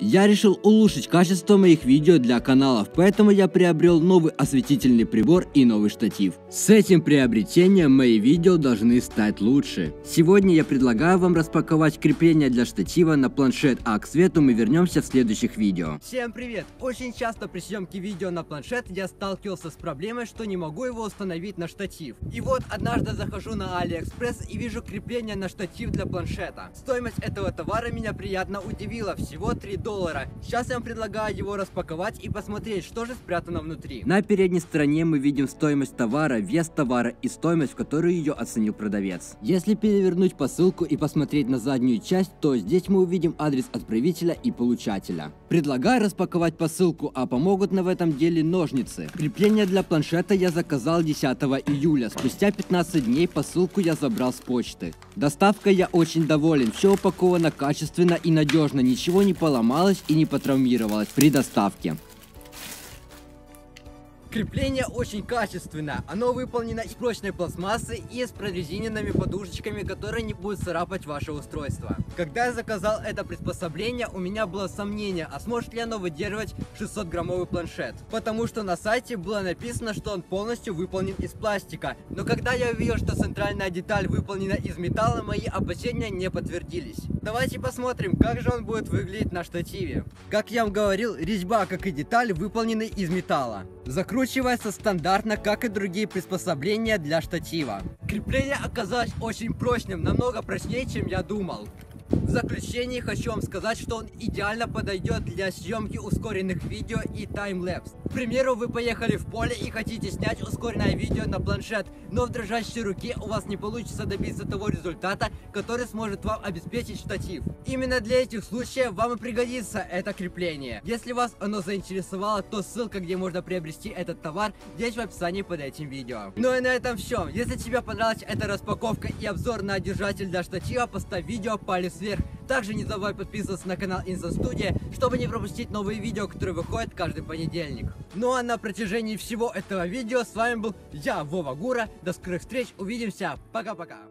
Я решил улучшить качество моих видео для каналов, поэтому я приобрел новый осветительный прибор и новый штатив. С этим приобретением мои видео должны стать лучше. Сегодня я предлагаю вам распаковать крепление для штатива на планшет, а к свету мы вернемся в следующих видео. Всем привет! Очень часто при съемке видео на планшет я сталкивался с проблемой, что не могу его установить на штатив. И вот однажды захожу на Алиэкспресс и вижу крепление на штатив для планшета. Стоимость этого товара меня приятно удивила, всего $3. Сейчас я вам предлагаю его распаковать и посмотреть, что же спрятано внутри. На передней стороне мы видим стоимость товара, вес товара и стоимость, в которую ее оценил продавец. Если перевернуть посылку и посмотреть на заднюю часть, то здесь мы увидим адрес отправителя и получателя. Предлагаю распаковать посылку, а помогут нам в этом деле ножницы. Крепление для планшета я заказал 10 июля. Спустя 15 дней посылку я забрал с почты. Доставкой я очень доволен. Все упаковано качественно и надежно, ничего не поломалось и не потравмировалась при доставке. Крепление очень качественное, оно выполнено из прочной пластмассы и с прорезиненными подушечками, которые не будут царапать ваше устройство. Когда я заказал это приспособление, у меня было сомнение, а сможет ли оно выдерживать 600-граммовый планшет, потому что на сайте было написано, что он полностью выполнен из пластика, но когда я увидел, что центральная деталь выполнена из металла, мои опасения не подтвердились. Давайте посмотрим, как же он будет выглядеть на штативе. Как я вам говорил, резьба, как и деталь, выполнены из металла. Закручивается стандартно, как и другие приспособления для штатива. Крепление оказалось очень прочным, намного прочнее, чем я думал. В заключение хочу вам сказать, что он идеально подойдет для съемки ускоренных видео и таймлэпс. К примеру, вы поехали в поле и хотите снять ускоренное видео на планшет, но в дрожащей руке у вас не получится добиться того результата, который сможет вам обеспечить штатив. Именно для этих случаев вам и пригодится это крепление. Если вас оно заинтересовало, то ссылка, где можно приобрести этот товар, здесь в описании под этим видео. Ну и на этом все. Если тебе понравилась эта распаковка и обзор на держатель для штатива, поставь видео палец вверх. Также не забывай подписываться на канал INSONstudio, чтобы не пропустить новые видео, которые выходят каждый понедельник. Ну а на протяжении всего этого видео с вами был я, Вова Гура. До скорых встреч, увидимся, пока-пока.